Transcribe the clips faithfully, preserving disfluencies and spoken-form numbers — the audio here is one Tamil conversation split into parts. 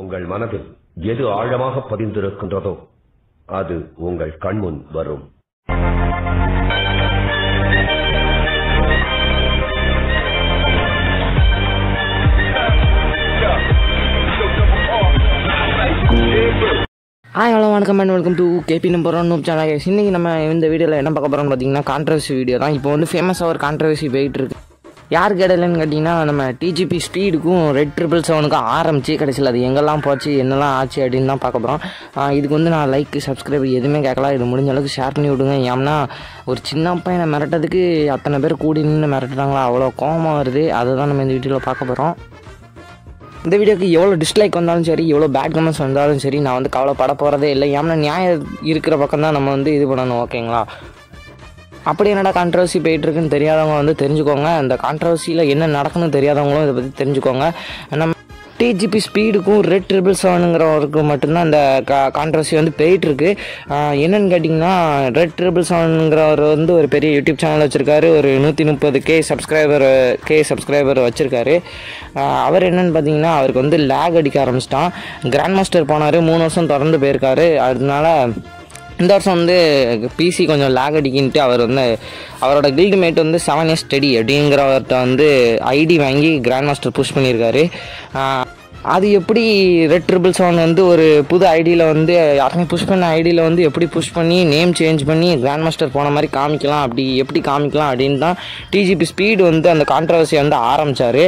உங்கள் மனதில் எது ஆழமாக பதிந்திருக்கின்றதோ அது உங்கள் கண்முன் வரும். ஹாய் ஹலோ வணக்கம் and welcome to KP number one YouTube channel. இன்றைக்கி நம்ம இந்த வீடியோவில் என்ன பார்க்க போகிறோம்னு பார்த்தீங்கன்னா கான்ட்ரவர்சி வீடியோ தான். இப்போ வந்து ஃபேமஸாக ஒரு கான்ட்ரவர்சி போயிட்டு இருக்கு. யார் கேடலன்னு கேட்டிங்கன்னா நம்ம டிஜிபி ஸ்பீடுக்கும் ரெட் ட்ரிபிள் செவனுக்கும் ஆரம்பிச்சு கடைசியில் அது எங்கெல்லாம் போச்சு என்னெல்லாம் ஆச்சு அப்படின்னு தான் பார்க்க போகிறோம். இதுக்கு வந்து நான் லைக் சப்ஸ்கிரைப் எதுவுமே கேட்கலாம். இது முடிஞ்ச அளவுக்கு ஷேர் பண்ணி விடுங்க. ஏன்னா ஒரு சின்ன பையனை மிரட்டதுக்கு அத்தனை பேர் கூடி நின்று மிரட்டுறாங்களா, அவ்வளோ கோபமாக வருது. அதை தான் நம்ம இந்த வீடியோவில் பார்க்க போகிறோம். இந்த வீடியோக்கு எவ்வளோ டிஸ்லைக் வந்தாலும் சரி, எவ்வளோ பேட் கமெண்ட்ஸ் வந்தாலும் சரி, நான் வந்து கவலைப்பட போகிறதே இல்லை. ஏன்னா நியாயம் இருக்கிற பக்கம் தான் நம்ம வந்து இது பண்ணணும், ஓகேங்களா? அப்படி என்னடா கான்ட்ரவர்சி போயிட்டுருக்குன்னு தெரியாதவங்க வந்து தெரிஞ்சுக்கோங்க. அந்த கான்ட்ரவர்சியில் என்ன நடக்குன்னு தெரியாதவங்களும் இதை பற்றி தெரிஞ்சுக்கோங்க. நம்ம டிஜிபி ஸ்பீடுக்கும் ரெட் ட்ரிபிள் செவனுங்கிறவருக்கு மட்டும்தான் இந்த கா கான்ட்ரவர்சி வந்து போயிட்டுருக்கு. என்னென்னு கேட்டிங்கன்னா ரெட் ட்ரிபிள் செவனுங்கிறவர் வந்து ஒரு பெரிய யூடியூப் சேனல் வச்சுருக்காரு. ஒரு நூற்றி முப்பது கே சப்ஸ்கிரைபர் கே சப்ஸ்கிரைபர் வச்சுருக்காரு. அவர் என்னென்னு பார்த்தீங்கன்னா அவருக்கு வந்து லேக் அடிக்க ஆரம்பிச்சிட்டான். கிராண்ட் மாஸ்டர் போனார், மூணு வருஷம் தொடர்ந்து போயிருக்காரு. அதனால இந்த வருஷம் வந்து பிசி கொஞ்சம் லேக் அடிக்கின்ட்டு அவர் வந்து அவரோட கில்டுமேட் வந்து செவன் இயர்ஸ் ஸ்டடி அப்படிங்கிறவர்கிட்ட வந்து ஐடி வாங்கி கிராண்ட் மாஸ்டர் புஷ் பண்ணியிருக்காரு. அது எப்படி ரெட் ட்ரிபிள் செவன் வந்து ஒரு புது ஐடியில் வந்து யாருமே புஷ் பண்ண ஐடியில் வந்து எப்படி புஷ் பண்ணி நேம் சேஞ்ச் பண்ணி கிராண்ட் மாஸ்டர் போன மாதிரி காமிக்கலாம், அப்படி எப்படி காமிக்கலாம் அப்படின்னு தான் டிஜிபி ஸ்பீடு வந்து அந்த கான்ட்ரவர்சியை வந்து ஆரம்பித்தார்.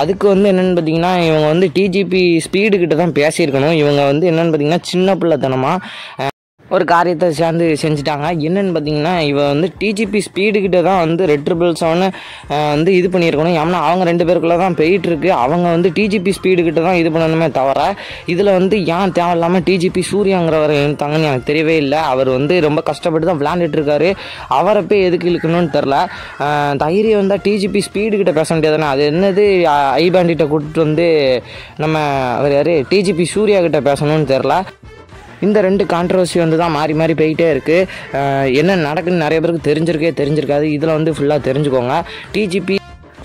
அதுக்கு வந்து என்னென்னு பார்த்தீங்கன்னா இவங்க வந்து டிஜிபி ஸ்பீடுக்கிட்ட தான் பேசியிருக்கணும். இவங்க வந்து என்னென்னு பார்த்தீங்கன்னா சின்ன பிள்ளைத்தனமாக ஒரு காரியத்தை சேர்ந்து செஞ்சுட்டாங்க. என்னென்னு பார்த்தீங்கன்னா இவன் வந்து டிஜிபி ஸ்பீடுக்கிட்ட தான் வந்து ரெட் ட்ரிபிள் செவன் வந்து இது பண்ணியிருக்கணும். ஏன்னா அவங்க ரெண்டு பேருக்குள்ளே தான் போயிட்டுருக்கு. அவங்க வந்து டிஜிபி ஸ்பீடுக்கிட்ட தான் இது பண்ணணுமே தவிர இதில் வந்து ஏன் தேவையில்லாமல் டிஜிபி சூர்யாங்கிறவரை எழுத்தாங்கன்னு எனக்கு தெரியவே இல்லை. அவர் வந்து ரொம்ப கஷ்டப்பட்டு தான் விளையாண்டுட்டுருக்காரு. அவரை போய் எதுக்கு இழுக்கணும்னு தெரில. தைரியம் வந்தால் டிஜிபி ஸ்பீடுக்கிட்ட பேச முடியாதுன்னா அது என்னது ஐ பேண்டிகிட்ட கூப்பிட்டு வந்து நம்ம அவர் யார் டிஜிபி சூர்யாக்கிட்ட பேசணும்னு தெரில. இந்த ரெண்டு கான்ட்ரவர்சி வந்து தான் மாறி மாறி போயிட்டே இருக்குது. என்ன நடக்குன்னு நிறைய பேருக்கு தெரிஞ்சிருக்கே தெரிஞ்சிருக்காது. இதில் வந்து ஃபுல்லாக தெரிஞ்சுக்கோங்க. டிஜிபி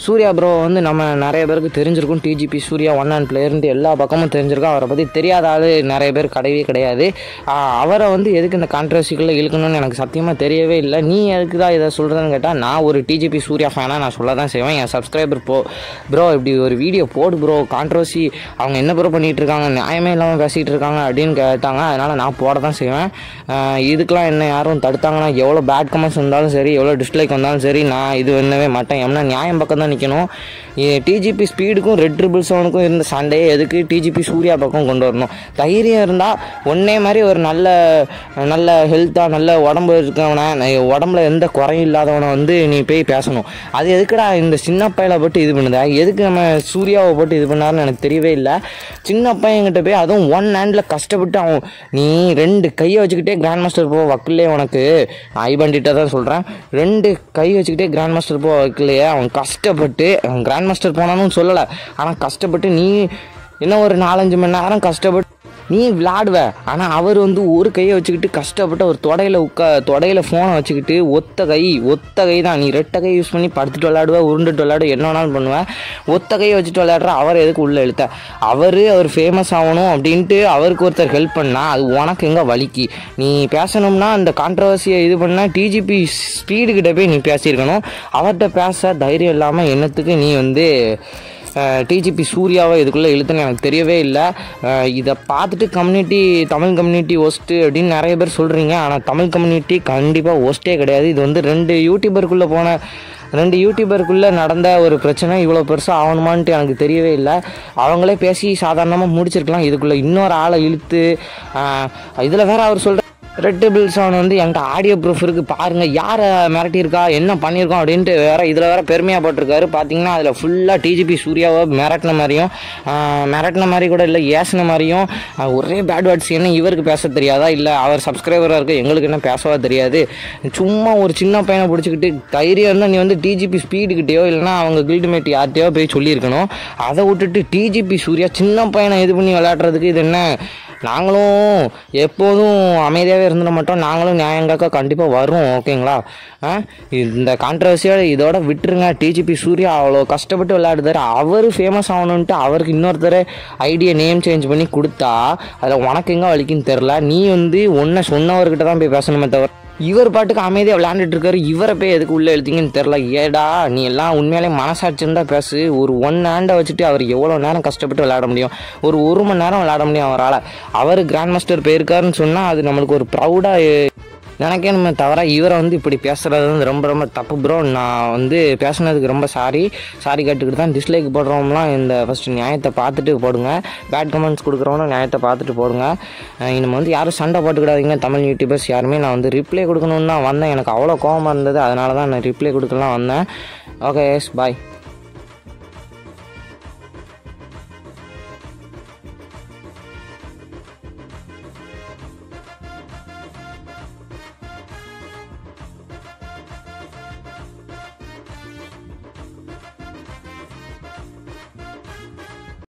சூர்யா ப்ரோ வந்து நம்ம நிறைய பேருக்கு தெரிஞ்சிருக்கும். டிஜிபி சூர்யா ஒன் அண்ட் பிளேயர்ன்ட்டு எல்லா பக்கமும் தெரிஞ்சிருக்கோம். அவரை பற்றி தெரியாத ஆள் நிறைய பேர் கிடையவே கிடையாது. அவரை வந்து எதுக்கு இந்த கான்ட்ரவர்சிக்குள்ளே இழுக்கணும்னு எனக்கு சத்தியமாக தெரியவே இல்லை. நீ எதுக்கு தான் இதை சொல்கிறதுன்னு கேட்டால் நான் ஒரு டிஜிபி சூர்யா ஃபேனாக நான் சொல்ல தான் செய்வேன். என் சப்ஸ்கிரைபர் போ ப்ரோ இப்படி ஒரு வீடியோ போடு ப்ரோ, கான்ட்ரவர்சி அவங்க என்ன ப்ரோ பண்ணிகிட்டு இருக்காங்க, நியாயமே இல்லாமல் பேசிகிட்டு இருக்காங்க அப்படின்னு கேட்டாங்க. அதனால் நான் போட தான் செய்வேன். இதுக்கெலாம் என்ன யாரும் தடுத்தாங்கன்னா எவ்வளோ பேட் கமெண்ட்ஸ் வந்தாலும் சரி, எவ்வளோ டிஸ்லைக் வந்தாலும் சரி, நான் இது பண்ணவே மாட்டேன். ஏன்னா நியாயம் பக்கம் நிக்கணும். டிஜிபி ஸ்பீடுக்கும் ரெட் ட்ரிபிள் செவனுக்கும் இருந்த சண்டையை எதுக்கு டிஜிபி சூர்யா பக்கம் கொண்டு வரணும்? தைரியம் இருந்தால் ஒன்னே மாதிரி ஒரு நல்ல நல்ல ஹெல்த்தாக நல்ல உடம்பு இருக்கவனை, உடம்புல எந்த குறையும் இல்லாதவனை வந்து நீ போய் பேசணும். அது எதுக்குடா இந்த சின்ன பையில போட்டு இது பண்ணுதா? எதுக்கு நம்ம சூர்யாவை போட்டு இது பண்ணாருன்னு எனக்கு தெரியவே இல்லை. சின்ன பையன்கிட்ட போய் அதுவும் ஒன் ஹேண்டில் கஷ்டப்பட்டு அவன் நீ ரெண்டு கையை வச்சுக்கிட்டே கிராண்ட் மாஸ்டர் போ வக்கிலே உனக்கு ஐ பண்டிகிட்ட தான் சொல்கிறேன், ரெண்டு கை வச்சுக்கிட்டே கிராண்ட் மாஸ்டர் போ வக்கிலையே அவன் கஷ்ட கஷ்டப்பட்டு கிராண்ட் மாஸ்டர் போனான்னு சொல்லலை, ஆனால் கஷ்டப்பட்டு நீ என்ன ஒரு நாலஞ்சு மணி நேரம் கஷ்டப்பட்டு நீ விளாடுவ. ஆனால் அவர் வந்து ஒரு கையை வச்சுக்கிட்டு கஷ்டப்பட்டு ஒரு தொடையில் உட்கா தொடையில் ஃபோனை வச்சுக்கிட்டு ஒத்த கை ஒத்த கை தான் நீ ரெட்டை கை யூஸ் பண்ணி படுத்துட்டு விளாடுவ, உருண்டுட்டு விளாடு, என்ன வேணாலும் பண்ணுவேன். ஒத்த கையை வச்சுட்டு விளையாடுற அவர் எதுக்கு உள்ளே எழுத்த? அவர் அவர் ஃபேமஸ் ஆகணும் அப்படின்ட்டு அவருக்கு ஒருத்தர் ஹெல்ப் பண்ணால் அது உனக்கு எங்கே வலிக்கு? நீ பேசணும்னா அந்த கான்ட்ரவர்சியை இது பண்ணால் டிஜிபி ஸ்பீடுக்கிட்ட போய் நீ பேசியிருக்கணும். அவர்கிட்ட பேச தைரியம் இல்லாமல் என்னத்துக்கு நீ வந்து டிஜிபி சூர்யாவை இதுக்குள்ளே இழுத்துன்னு எனக்கு தெரியவே இல்லை. இதை பார்த்துட்டு கம்யூனிட்டி தமிழ் கம்யூனிட்டி ஒஸ்ட்டு அப்படின்னு நிறைய பேர் சொல்கிறீங்க. ஆனால் தமிழ் கம்யூனிட்டி கண்டிப்பாக ஒஸ்ட்டே கிடையாது. இது வந்து ரெண்டு யூடியூபருக்குள்ளே போன ரெண்டு யூடியூபருக்குள்ளே நடந்த ஒரு பிரச்சனை. இவ்வளோ பெருசாக ஆகணுமான்ட்டு எனக்கு தெரியவே இல்லை. அவங்களே பேசி சாதாரணமாக முடிச்சிருக்கலாம். இதுக்குள்ளே இன்னொரு ஆளை இழுத்து இதில் வேறு அவர் சொல்கிற ரெட் ட்ரிபிள் செவன் வந்து என்கிட்ட ஆடியோ ப்ரூஃப் இருக்குது பாருங்கள், யாரை மிரட்டியிருக்கா என்ன பண்ணியிருக்கோம் அப்படின்ட்டு வேறு இதில் வேறு பெருமையாக போட்டிருக்காரு. பார்த்தீங்கன்னா அதில் ஃபுல்லாக டிஜிபி சூர்யாவை மிரட்டின மாதிரியும் மிரட்டின மாதிரி கூட இல்லை, ஏசின மாதிரியும் ஒரே பேட் வேர்ட்ஸ். என்ன இவருக்கு பேச தெரியாதா? இல்லை அவர் சப்ஸ்கிரைபராக இருக்க எங்களுக்கு என்ன பேசவா தெரியாது? சும்மா ஒரு சின்ன பையனை பிடிச்சிக்கிட்டு தைரியம் இருந்தால் நீ வந்து டிஜிபி ஸ்பீடுக்கிட்டேயோ இல்லைனா அவங்க கில்டுமேட் யார்கிட்டையோ போய் சொல்லியிருக்கணும். அதை விட்டுட்டு டிஜிபி சூர்யா சின்ன பையனை இது பண்ணி விளையாடுறதுக்கு இது என்ன நாங்களும் எப்போதும் அமைதியாகவே இருந்துட மாட்டோம், நாங்களும் நியாயங்காக்க கண்டிப்பாக வரும். ஓகேங்களா, இந்த கான்ட்ரவர்சியாக இதோட விட்டுருங்க. டிஜிபி சூர்யா அவ்வளோ கஷ்டப்பட்டு விளையாடுதாரு, அவர் ஃபேமஸ் ஆகணுன்ட்டு அவருக்கு இன்னொருத்தர் ஐடியா நேம் சேஞ்ச் பண்ணி கொடுத்தா அதில் உனக்கு எங்கே வலிக்குன்னு தெரில. நீ வந்து ஒன்றை சொன்னவர்கிட்ட தான் போய் பேசணுமே தவிர இவர் பாட்டுக்கு அமைதியாக விளையாண்டுட்டு இருக்காரு, இவரை போய் எதுக்கு உள்ளே எழுதிங்கன்னு தெரில. ஏடா நீ எல்லாம் உண்மையிலே மனசாட்சின்னு தான் பேசு. ஒரு ஒன் ஹேண்டை வச்சுட்டு அவர் எவ்வளோ நேரம் கஷ்டப்பட்டு விளையாட முடியும்? ஒரு ஒரு மணி நேரம் விளையாட முடியும் அவரால். அவர் கிராண்ட் மாஸ்டர் போயிருக்காருன்னு சொன்னால் அது நம்மளுக்கு ஒரு ப்ரௌடாக நினைக்கே நம்ம தவிர இவரை வந்து இப்படி பேசுகிறது வந்து ரொம்ப ரொம்ப தப்பு ப்ரோ. நான் வந்து பேசுனதுக்கு ரொம்ப சாரி சாரி கேட்டுக்கிட்டு தான் டிஸ்லைக் போடுறவங்களாம் இந்த ஃபஸ்ட்டு நியாயத்தை பார்த்துட்டு போடுங்க, பேட் கமெண்ட்ஸ் கொடுக்குறவங்களும் நியாயத்தை பார்த்துட்டு போடுங்க. நம்ம வந்து யாரும் சண்டை போட்டுக்கிடாதீங்க தமிழ் யூடியூபர்ஸ் யாருமே. நான் வந்து ரிப்ளை கொடுக்கணுன்னு தான் வந்தேன், எனக்கு அவ்வளோ கோவமாக இருந்தது, அதனால தான் நான் ரிப்ளை கொடுக்கலாம் வந்தேன். ஓகே எஸ் பாய்.